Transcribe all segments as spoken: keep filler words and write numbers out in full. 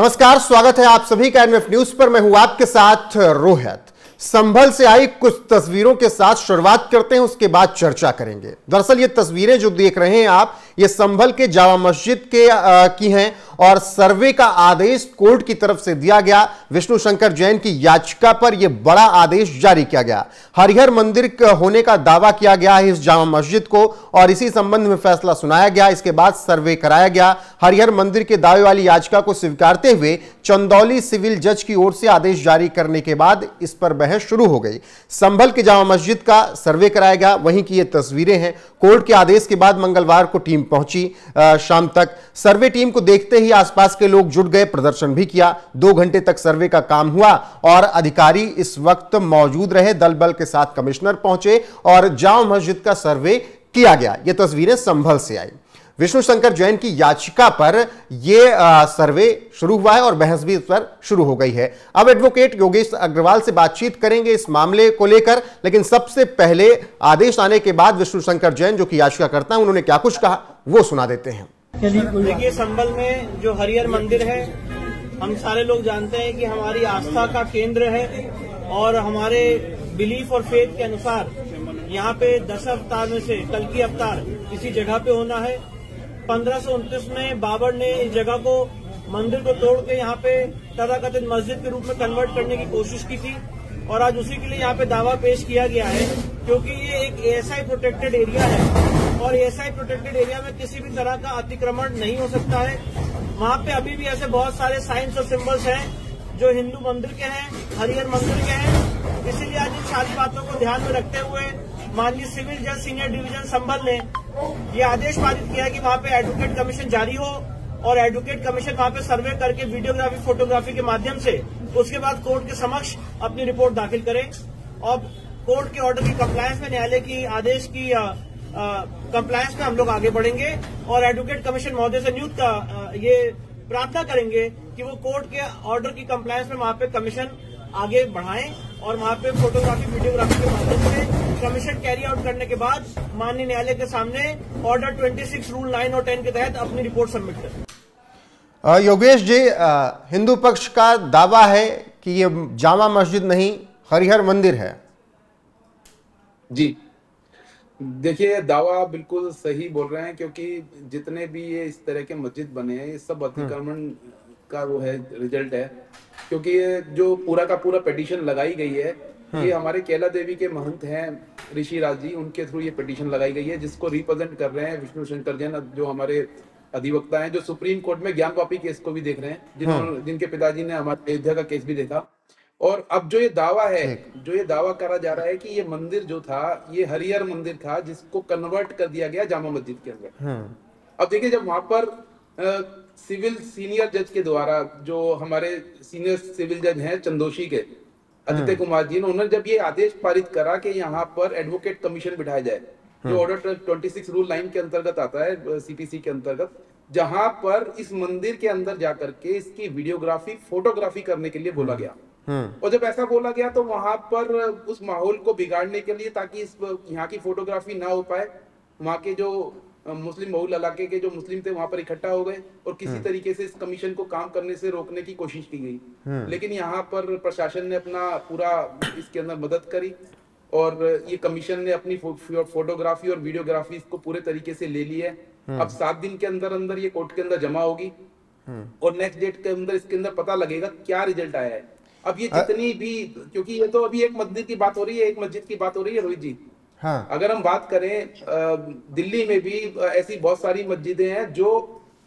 नमस्कार, स्वागत है आप सभी का एनएमएफ न्यूज पर। मैं हूं आपके साथ रोहित। संभल से आई कुछ तस्वीरों के साथ शुरुआत करते हैं, उसके बाद चर्चा करेंगे। दरअसल ये तस्वीरें जो देख रहे हैं आप, ये संभल के जामा मस्जिद के आ, की हैं और सर्वे का आदेश कोर्ट की तरफ से दिया गया। विष्णु शंकर जैन की याचिका पर यह बड़ा आदेश जारी किया गया। हरिहर मंदिर होने का दावा किया गया है इस जामा मस्जिद को और इसी संबंध में फैसला सुनाया गया। इसके बाद सर्वे कराया गया। हरिहर मंदिर के दावे वाली याचिका को स्वीकारते हुए चंदौली सिविल जज की ओर से आदेश जारी करने के बाद इस पर बहस शुरू हो गई। संभल के जामा मस्जिद का सर्वे कराया गया, वहीं की ये तस्वीरें हैं। कोर्ट के आदेश के बाद मंगलवार को टीम पहुंची शाम तक। सर्वे टीम को देखते ही आसपास के लोग जुट गए, प्रदर्शन भी किया। दो घंटे तक सर्वे का काम हुआ और अधिकारी इस वक्त मौजूद रहे। दल बल के साथ कमिश्नर पहुंचे और जामा मस्जिद का सर्वे किया गया। ये तस्वीरें संभल से आई। विष्णु शंकर जैन की याचिका पर यह सर्वे शुरू हुआ है और बहस भी इस पर शुरू हो गई है। अब एडवोकेट योगेश अग्रवाल से बातचीत करेंगे इस मामले को लेकर, लेकिन सबसे पहले आदेश आने के बाद विष्णु शंकर जैन जो कि याचिका करता है, उन्होंने क्या कुछ कहा वो सुना देते हैं। देखिए, संभल में जो हरिहर मंदिर है, हम सारे लोग जानते हैं कि हमारी आस्था का केंद्र है और हमारे बिलीफ और फेथ के अनुसार यहाँ पे दस अवतार में से कल की अवतार इसी जगह पे होना है। पंद्रह सौ उनतीस में बाबर ने इस जगह को, मंदिर को तोड़ के यहाँ पे तथाकथित मस्जिद के रूप में कन्वर्ट करने की कोशिश की थी और आज उसी के लिए यहाँ पे दावा पेश किया गया है, क्योंकि ये एक एएसआई प्रोटेक्टेड एरिया है और एएसआई प्रोटेक्टेड एरिया में किसी भी तरह का अतिक्रमण नहीं हो सकता है। वहाँ पे अभी भी ऐसे बहुत सारे साइंस और सिम्बल्स हैं जो हिंदू मंदिर के हैं, हरिहर मंदिर के हैं। इसीलिए आज इन सारी बातों को ध्यान में रखते हुए माननीय सिविल जज सीनियर डिवीजन संभल ने ये आदेश पारित किया कि वहाँ पे एडवोकेट कमीशन जारी हो और एडवोकेट कमीशन वहाँ पे सर्वे करके वीडियोग्राफी, फोटोग्राफी के माध्यम से उसके बाद कोर्ट के समक्ष अपनी रिपोर्ट दाखिल करें और कोर्ट के ऑर्डर की कम्प्लायंस में, न्यायालय की आदेश की कम्प्लायंस में हम लोग आगे बढ़ेंगे और एडवोकेट कमीशन महोदय से नियुक्त का ये प्रार्थना करेंगे कि वो कोर्ट के ऑर्डर की कम्प्लायंस में वहाँ पे कमीशन आगे बढ़ाएं और वहाँ पे फोटोग्राफी, वीडियोग्राफी के माध्यम से कमीशन कैरी आउट करने के बाद माननीय न्यायालय के सामने ऑर्डर छब्बीस रूल नौ और दस के तहत अपनी रिपोर्ट सबमिट करें। योगेश जी, हिंदू पक्ष का दावा है कि ये जामा मस्जिद नहीं हरिहर मंदिर है। जी देखिए, दावा बिल्कुल सही बोल रहे हैं, क्योंकि जितने भी ये इस तरह के मस्जिद बने हैं ये सब अतिक्रमण का वो है, रिजल्ट है। क्योंकि ये जो पूरा का पूरा पिटीशन लगाई गई है, ये हमारे केला देवी के महंत हैं ऋषि राज जी, उनके थ्रू ये पिटीशन लगाई गई है, जिसको रिप्रेजेंट कर रहे हैं विष्णु शंकर जैन, जो हमारे अधिवक्ता हैं, जो सुप्रीम कोर्ट में ज्ञान पापी केस को भी देख रहे हैं, जिन्होंने जिनके पिताजी ने हमारे अयोध्या का केस भी देखा। और अब जो ये दावा है, जो ये दावा करा जा रहा है कि ये मंदिर जो था ये हरिहर मंदिर था, जिसको कन्वर्ट कर दिया गया जामा मस्जिद के अंदर। अब देखिये, जब वहां पर सिविल सीनियर जज के द्वारा, जो हमारे सीनियर सिविल जज है चंदोशी के अदिति कुमार जी ने, उन्होंने जब ये आदेश पारित करा कि यहाँ पर एडवोकेट कमीशन बिठाया जाए, जो ऑर्डर छब्बीस रूल नौ के अंतर्गत आता है, सीपीसी के अंतर्गत, जहाँ पर इस मंदिर के अंदर जाकर के इसकी वीडियोग्राफी, फोटोग्राफी करने के लिए बोला गया। और जब ऐसा बोला गया तो वहां पर उस माहौल को बिगाड़ने के लिए, ताकि इस यहाँ की फोटोग्राफी ना हो पाए, वहाँ के जो मुस्लिम बहुल इलाके के जो मुस्लिम थे वहां पर इकट्ठा हो गए और किसी तरीके से इस कमीशन को काम करने से रोकने की कोशिश की गई। लेकिन यहाँ पर प्रशासन ने अपना पूरा इसके अंदर मदद करी और ये कमीशन ने अपनी फो, फो, फोटोग्राफी और वीडियोग्राफी इसको पूरे तरीके से ले ली है। अब सात दिन के अंदर अंदर ये कोर्ट के अंदर जमा होगी और नेक्स्ट डेट के अंदर इसके अंदर पता लगेगा क्या रिजल्ट आया है। अब ये जितनी भी, क्योंकि ये तो अभी एक मंदिर की बात हो रही है, एक मस्जिद की बात हो रही है रोहित जी। हाँ। अगर हम बात करें, दिल्ली में भी ऐसी बहुत सारी मस्जिदें हैं जो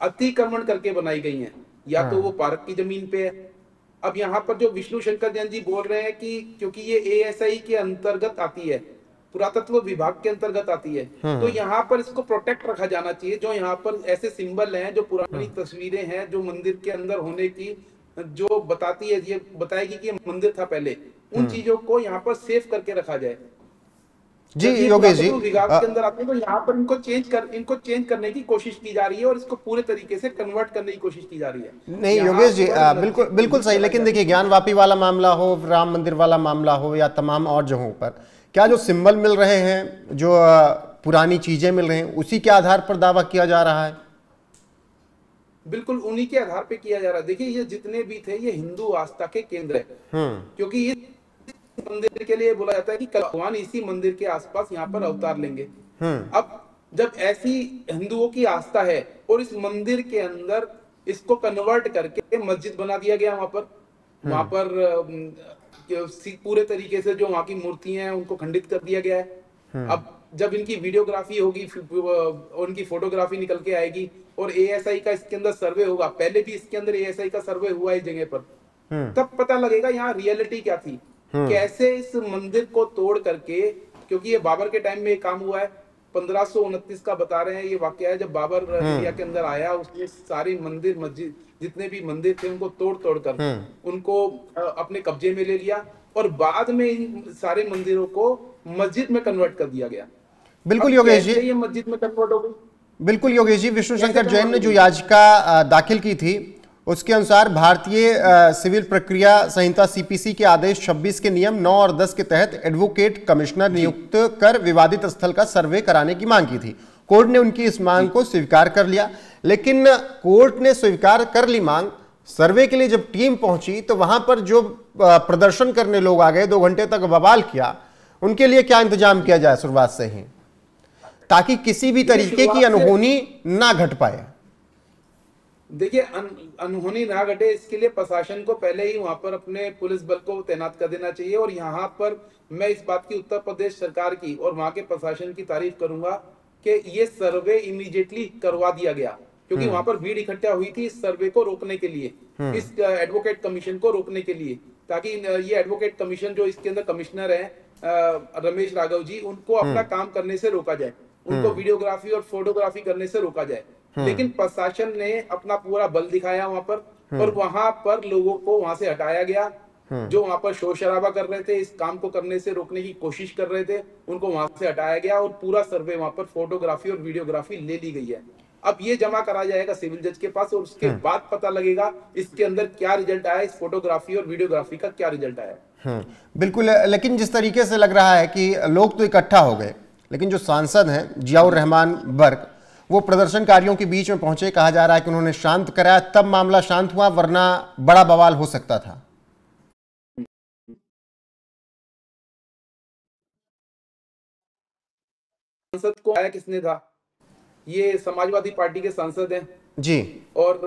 अतिक्रमण करके बनाई गई हैं, या हाँ। तो वो पार्क की जमीन पे है। अब यहाँ पर जो विष्णु शंकर जैन जी बोल रहे हैं कि क्योंकि ये एएसआई के अंतर्गत आती है, पुरातत्व विभाग के अंतर्गत आती है, हाँ। तो यहाँ पर इसको प्रोटेक्ट रखा जाना चाहिए। जो यहाँ पर ऐसे सिंबल हैं, जो पुरानी हाँ। तस्वीरें हैं, जो मंदिर के अंदर होने की जो बताती है, ये बताएगी कि मंदिर था पहले, उन चीजों को यहाँ पर सेफ करके रखा जाए। जी योगेश जी, विभाग के अंदर आते हैं तो यहाँ पर इनको चेंज कर इनको चेंज करने की कोशिश की जा रही है और इसको पूरे तरीके से कन्वर्ट करने की कोशिश की जा रही है। नहीं योगेश जी, आ, बिल्कुल बिल्कुल सही, लेकिन देखिए, ज्ञानवापी वाला मामला हो, राम मंदिर वाला मामला हो, या तमाम और जगहों पर क्या जो सिंबल मिल रहे हैं, जो पुरानी चीजें मिल रही हैं, उसी के आधार पर दावा किया जा रहा है। बिल्कुल उन्हीं के आधार पे किया जा रहा है। देखिए ये जितने भी थे ये हिंदू आस्था के केंद्र है, क्योंकि ये मंदिर के लिए बोला जाता है कि कल भगवान इसी मंदिर के आसपास यहाँ पर अवतार लेंगे। अब जब ऐसी हिंदुओं की आस्था है और इस मंदिर के अंदर इसको कन्वर्ट करके मस्जिद बना दिया गया, वहां पर वहां पर पूरे तरीके से जो वहां की मूर्तियां हैं उनको खंडित कर दिया गया है। अब जब इनकी वीडियोग्राफी होगी, उनकी फोटोग्राफी निकल के आएगी और ए एस आई का इसके अंदर सर्वे होगा, पहले भी इसके अंदर ए एस आई का सर्वे हुआ इस जगह पर, तब पता लगेगा यहाँ रियलिटी क्या थी, कैसे इस मंदिर को तोड़ करके, क्योंकि ये बाबर के टाइम में ये काम हुआ है, पंद्रह सौ उनतीस का बता रहे हैं ये वाकया है, जब बाबर इंडिया के अंदर आया उसने सारी मंदिर मस्जिद जितने भी मंदिर थे उनको तोड़ तोड़ कर उनको अपने कब्जे में ले लिया और बाद में इन सारे मंदिरों को मस्जिद में कन्वर्ट कर दिया गया। बिल्कुल योगेश जी, ये मस्जिद में कन्वर्ट हो गई। बिल्कुल योगेश जी, विष्णु शंकर जैन ने जो याचिका दाखिल की थी उसके अनुसार भारतीय सिविल प्रक्रिया संहिता सी पी सी के आदेश छब्बीस के नियम नौ और दस के तहत एडवोकेट कमिश्नर नियुक्त कर विवादित स्थल का सर्वे कराने की मांग की थी। कोर्ट ने उनकी इस मांग को स्वीकार कर लिया, लेकिन कोर्ट ने स्वीकार कर ली मांग, सर्वे के लिए जब टीम पहुंची तो वहां पर जो प्रदर्शन करने लोग आ गए, दो घंटे तक बवाल किया, उनके लिए क्या इंतजाम किया जाए शुरुआत से ही, ताकि किसी भी तरीके की अनहोनी ना घट पाए? देखिए अन, अनहोनी ना घटे इसके लिए प्रशासन को पहले ही वहां पर अपने पुलिस बल को तैनात कर देना चाहिए। और यहाँ पर मैं इस बात की उत्तर प्रदेश सरकार की और वहां के प्रशासन की तारीफ करूंगा कि ये सर्वे इमीडिएटली करवा दिया गया, क्योंकि वहां पर भीड़ इकट्ठा हुई थी इस सर्वे को रोकने के लिए, इस एडवोकेट कमीशन को रोकने के लिए, ताकि ये एडवोकेट कमीशन जो इसके अंदर कमिश्नर है रमेश राघव जी, उनको अपना काम करने से रोका जाए, उनको वीडियोग्राफी और फोटोग्राफी करने से रोका जाए। लेकिन प्रशासन ने अपना पूरा बल दिखाया वहां पर और वहां पर लोगों को वहां से हटाया गया, जो वहां पर शोर शराबा कर रहे थे, इस काम को करने से रोकने की कोशिश कर रहे थे, उनको वहां से हटाया गया और पूरा सर्वे वहां पर फोटोग्राफी और वीडियोग्राफी ले ली गई है। अब ये जमा करा जाएगा सिविल जज के पास और उसके बाद पता लगेगा इसके अंदर क्या रिजल्ट आया, इस फोटोग्राफी और वीडियोग्राफी का क्या रिजल्ट आया। बिल्कुल, लेकिन जिस तरीके से लग रहा है कि लोग तो इकट्ठा हो गए, लेकिन जो सांसद हैं जियाउर रहमान बर्ग, वो प्रदर्शनकारियों के बीच में पहुंचे, कहा जा रहा है कि उन्होंने शांत कराया तब मामला शांत हुआ, वरना बड़ा बवाल हो सकता था। सांसद को आया किसने था? ये समाजवादी पार्टी के सांसद हैं जी, और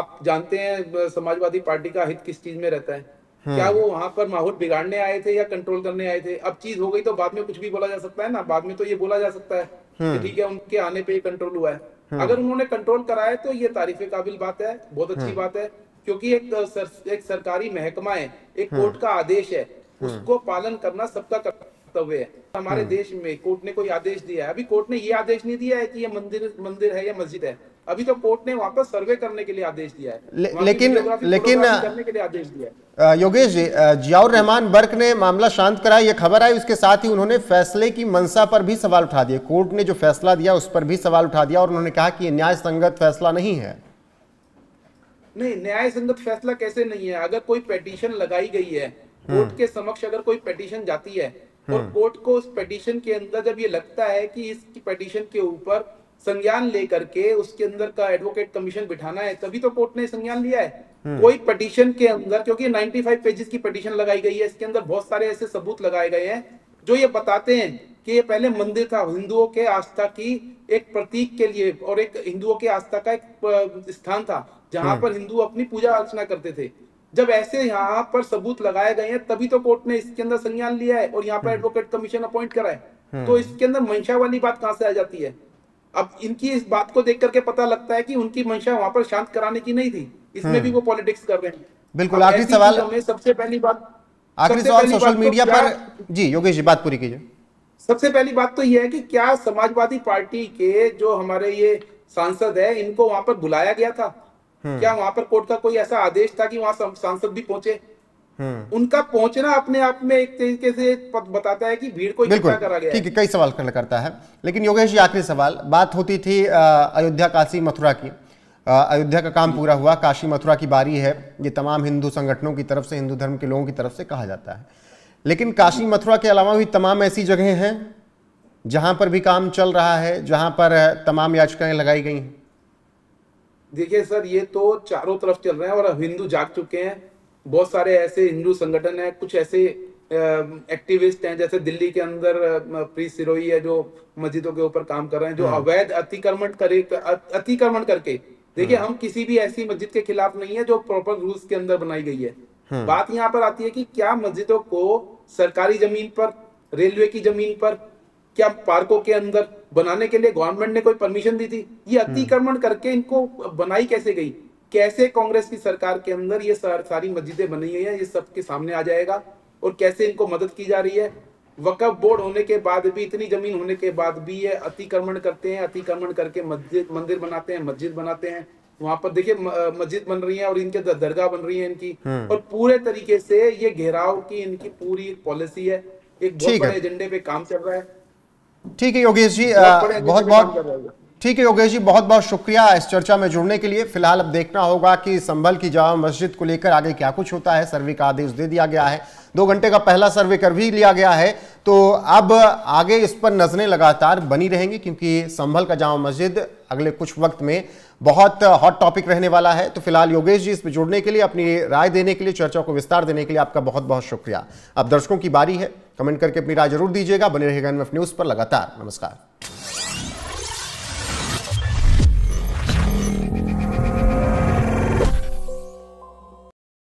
आप जानते हैं समाजवादी पार्टी का हित किस चीज में रहता है। क्या वो वहां पर माहौल बिगाड़ने आए थे या कंट्रोल करने आए थे? अब चीज हो गई तो बाद में कुछ भी बोला जा सकता है ना, बाद में तो ये बोला जा सकता है ठीक है उनके आने पे कंट्रोल हुआ है। अगर उन्होंने कंट्रोल कराया तो ये तारीफे काबिल बात है, बहुत अच्छी बात है, क्योंकि एक सर, एक सरकारी महकमा है, एक कोर्ट का आदेश है, उसको पालन करना सबका कर्तव्य है। हमारे देश में कोर्ट ने कोई आदेश दिया है? अभी कोर्ट ने ये आदेश नहीं दिया है कि ये मंदिर मंदिर है या मस्जिद है, अभी तो कोर्ट ने वहां पर सर्वे करने के लिए आदेश दिया है, ले, लेकिन लेकिन करने के लिए आदेश दिया है। योगेश जी, जियाउर रहमान बर्ग ने मामला शांत कराया, ये खबर आई, उसके साथ ही उन्होंने फैसले की मंशा पर भी सवाल उठा दिए, कोर्ट ने जो फैसला दिया उस पर भी सवाल उठा दिया और उन्होंने कहा कि न्याय संगत फैसला नहीं है। नहीं, न्याय संगत फैसला कैसे नहीं है? अगर कोई पिटीशन लगाई गई है कोर्ट के समक्ष, अगर कोई पिटीशन जाती है और कोर्ट को उस पिटीशन के अंदर जब ये लगता है कि इस पिटीशन के ऊपर संज्ञान लेकर के उसके अंदर का एडवोकेट कमीशन बिठाना है, तभी तो कोर्ट ने संज्ञान लिया है। कोई पिटीशन के अंदर, क्योंकि पचानवे पेजेस की पिटीशन लगाई गई है, इसके अंदर बहुत सारे ऐसे सबूत लगाए गए हैं जो ये बताते हैं कि ये पहले मंदिर था, हिंदुओं के आस्था की एक प्रतीक के लिए और एक हिंदुओं के आस्था का एक स्थान था जहां पर हिंदू अपनी पूजा अर्चना करते थे। जब ऐसे यहाँ पर सबूत लगाए गए हैं तभी तो कोर्ट ने इसके अंदर संज्ञान लिया है और यहाँ पर एडवोकेट कमीशन अपॉइंट करा है, तो इसके अंदर मंशा वाली बात कहाँ से आ जाती है? अब इनकी इस बात को देख करके पता लगता है कि उनकी मंशा वहां पर शांत कराने की नहीं थी, इसमें भी वो पॉलिटिक्स कर रहे हैं। बिल्कुल, आखिरी सवाल, सबसे पहली बात आखिरी सवाल सोशल मीडिया पर जी, योगेश जी बात पूरी कीजिए। सबसे पहली बात तो ये है कि क्या समाजवादी पार्टी के जो हमारे ये सांसद है इनको वहां पर बुलाया गया था? क्या वहां पर कोर्ट का कोई ऐसा आदेश था कि वहां सांसद भी पहुंचे? उनका पहुंचना अपने आप में एक तरीके से बताता है कि भीड़ को इकट्ठा करा गया है। ठीक है, कई सवाल करता है, लेकिन योगेश जी आखिरी सवाल, बात होती थी अयोध्या काशी मथुरा की, अयोध्या का काम पूरा हुआ, काशी मथुरा की बारी है, ये तमाम हिंदू संगठनों की तरफ से, हिंदू धर्म के लोगों की तरफ से कहा जाता है, लेकिन काशी मथुरा के अलावा भी तमाम ऐसी जगह हैं जहाँ पर भी काम चल रहा है, जहाँ पर तमाम याचिकाएं लगाई गई हैं। देखिए सर, ये तो चारों तरफ चल रहे हैं और हिंदू जाग चुके हैं। बहुत सारे ऐसे हिंदू संगठन हैं, कुछ ऐसे एक्टिविस्ट हैं, जैसे दिल्ली के अंदर प्रीत सिरोही है जो मस्जिदों के ऊपर काम कर रहे हैं, जो अवैध अतिक्रमण करे अतिक्रमण करके। देखिए, हम किसी भी ऐसी मस्जिद के खिलाफ नहीं है जो प्रॉपर रूल्स के अंदर बनाई गई है। बात यहाँ पर आती है कि क्या मस्जिदों को सरकारी जमीन पर, रेलवे की जमीन पर, क्या पार्कों के अंदर बनाने के लिए गवर्नमेंट ने कोई परमिशन दी थी? ये अतिक्रमण करके इनको बनाई कैसे गई? कैसे कांग्रेस की सरकार के अंदर ये सारी मस्जिदें बनी हुई है, ये सबके सामने आ जाएगा। और कैसे इनको मदद की जा रही है? वक्फ बोर्ड होने के बाद भी, इतनी जमीन होने के बाद भी ये अतिक्रमण करते हैं। अतिक्रमण करके मस्जिद मंदिर बनाते हैं, मस्जिद बनाते हैं। वहां पर देखिए मस्जिद बन रही है और इनके दरगाह बन रही है इनकी, और पूरे तरीके से ये घेराव की इनकी पूरी एक पॉलिसी है। एक बहुत बड़े एजेंडे पे काम चल रहा है। ठीक है योगेश जी, बहुत बहुत ठीक है योगेश जी, बहुत बहुत शुक्रिया इस चर्चा में जुड़ने के लिए। फिलहाल अब देखना होगा कि संभल की जामा मस्जिद को लेकर आगे क्या कुछ होता है। सर्वे का आदेश दे दिया गया है, दो घंटे का पहला सर्वे कर भी लिया गया है, तो अब आगे इस पर नजरें लगातार बनी रहेंगी, क्योंकि संभल का जामा मस्जिद अगले कुछ वक्त में बहुत हॉट टॉपिक रहने वाला है। तो फिलहाल योगेश जी, इसमें जुड़ने के लिए, अपनी राय देने के लिए, चर्चा को विस्तार देने के लिए आपका बहुत बहुत शुक्रिया। अब दर्शकों की बारी है, कमेंट करके अपनी राय जरूर दीजिएगा। बने रहिएगा एन एम एफ न्यूज़ पर लगातार। नमस्कार।